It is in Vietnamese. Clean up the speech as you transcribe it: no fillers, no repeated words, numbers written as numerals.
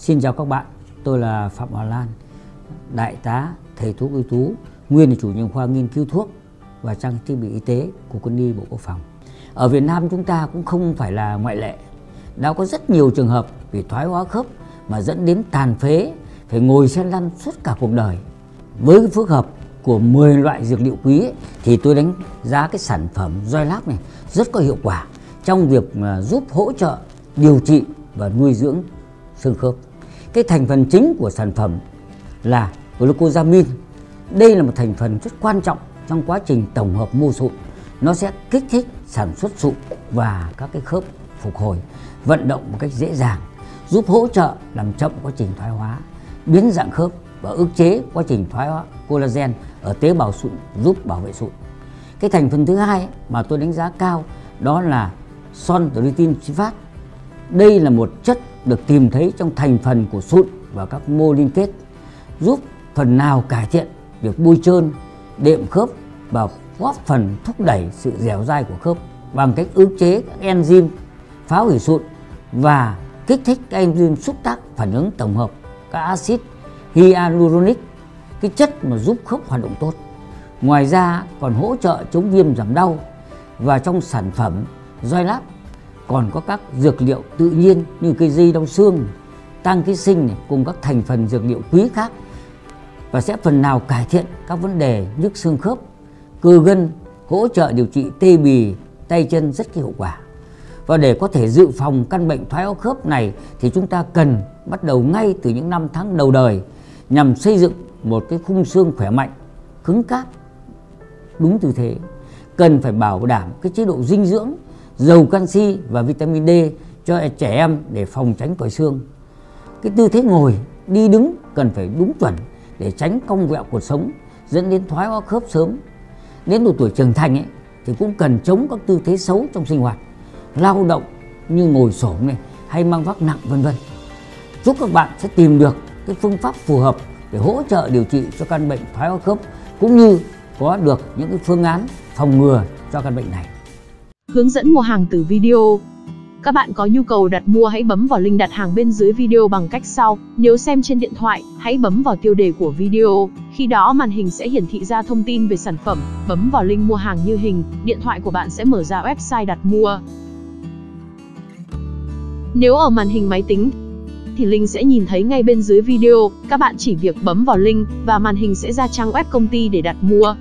Xin chào các bạn, tôi là Phạm Hòa Lan, đại tá, thầy thuốc ưu tú, nguyên là chủ nhiệm khoa nghiên cứu thuốc và trang thiết bị y tế của quân y Bộ Quốc phòng. Ở Việt Nam chúng ta cũng không phải là ngoại lệ. Đã có rất nhiều trường hợp vì thoái hóa khớp mà dẫn đến tàn phế, phải ngồi xe lăn suốt cả cuộc đời. Với cái phức hợp của 10 loại dược liệu quý ấy, thì tôi đánh giá cái sản phẩm Jointlab này rất có hiệu quả trong việc giúp hỗ trợ, điều trị và nuôi dưỡng xương khớp. Cái thành phần chính của sản phẩm là glucosamine. Đây là một thành phần rất quan trọng trong quá trình tổng hợp mô sụn. Nó sẽ kích thích sản xuất sụn và các cái khớp phục hồi, vận động một cách dễ dàng, giúp hỗ trợ làm chậm quá trình thoái hóa, biến dạng khớp và ức chế quá trình thoái hóa collagen ở tế bào sụn, giúp bảo vệ sụn. Cái thành phần thứ hai mà tôi đánh giá cao đó là chondroitin sulfate. Đây là một chất được tìm thấy trong thành phần của sụn và các mô liên kết, giúp phần nào cải thiện việc bôi trơn, đệm khớp và góp phần thúc đẩy sự dẻo dai của khớp bằng cách ức chế các enzyme phá hủy sụn và kích thích các enzyme xúc tác phản ứng tổng hợp các axit hyaluronic, cái chất mà giúp khớp hoạt động tốt. Ngoài ra còn hỗ trợ chống viêm giảm đau, và trong sản phẩm Jointlab còn có các dược liệu tự nhiên như cây dây đau xương, tăng ký sinh này, cùng các thành phần dược liệu quý khác, và sẽ phần nào cải thiện các vấn đề nhức xương khớp, cơ gân, hỗ trợ điều trị tê bì, tay chân rất hiệu quả. Và để có thể dự phòng căn bệnh thoái hóa khớp này thì chúng ta cần bắt đầu ngay từ những năm tháng đầu đời nhằm xây dựng một cái khung xương khỏe mạnh, cứng cáp, đúng tư thế. Cần phải bảo đảm cái chế độ dinh dưỡng giàu canxi và vitamin D cho trẻ em để phòng tránh còi xương. Cái tư thế ngồi, đi đứng cần phải đúng chuẩn để tránh cong vẹo cột sống dẫn đến thoái hóa khớp sớm. Đến độ tuổi trưởng thành ấy, thì cũng cần chống các tư thế xấu trong sinh hoạt, lao động như ngồi xổm này, hay mang vác nặng vân vân. Chúc các bạn sẽ tìm được cái phương pháp phù hợp để hỗ trợ điều trị cho căn bệnh thoái hóa khớp, cũng như có được những cái phương án phòng ngừa cho căn bệnh này. Hướng dẫn mua hàng từ video. Các bạn có nhu cầu đặt mua hãy bấm vào link đặt hàng bên dưới video bằng cách sau. Nếu xem trên điện thoại, hãy bấm vào tiêu đề của video. Khi đó màn hình sẽ hiển thị ra thông tin về sản phẩm. Bấm vào link mua hàng như hình, điện thoại của bạn sẽ mở ra website đặt mua. Nếu ở màn hình máy tính thì link sẽ nhìn thấy ngay bên dưới video. Các bạn chỉ việc bấm vào link và màn hình sẽ ra trang web công ty để đặt mua.